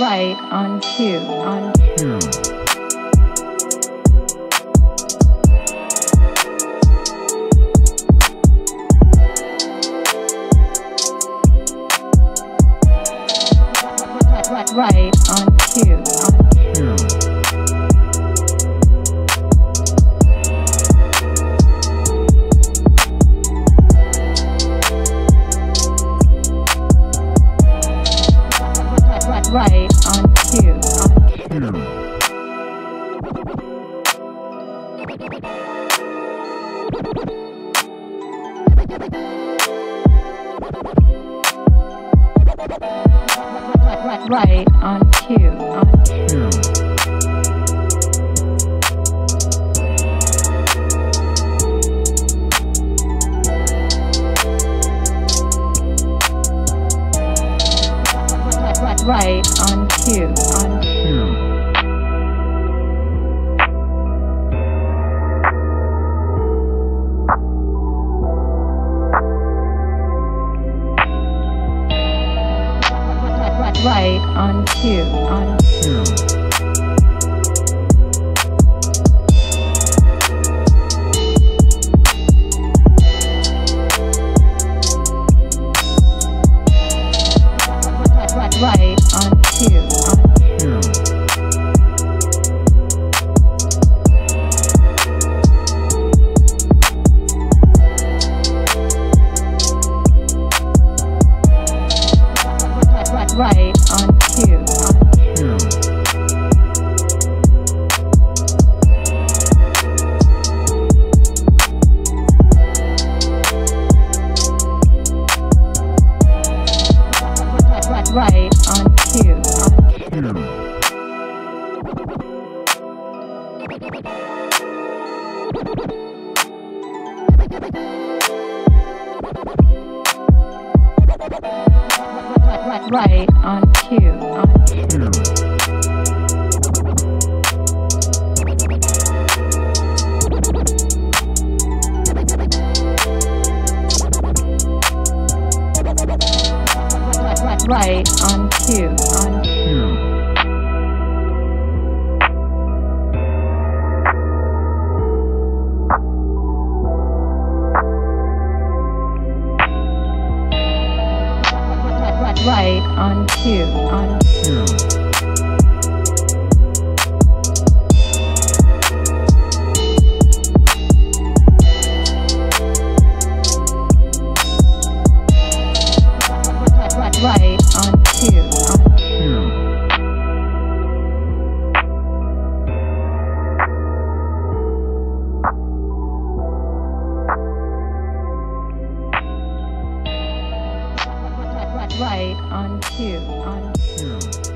Right on cue, on cue. Right on cue, on cue. Right on cue, on cue. Right on cue, on cue. Right on cue, on cue. Right on cue, on cue. Right on cue, on cue. Right on cue, on cue. Right on cue, on cue. Right on cue, on cue. Right on cue, on cue. Right on cue, on cue. Right on cue, on cue. Right on cue, on cue.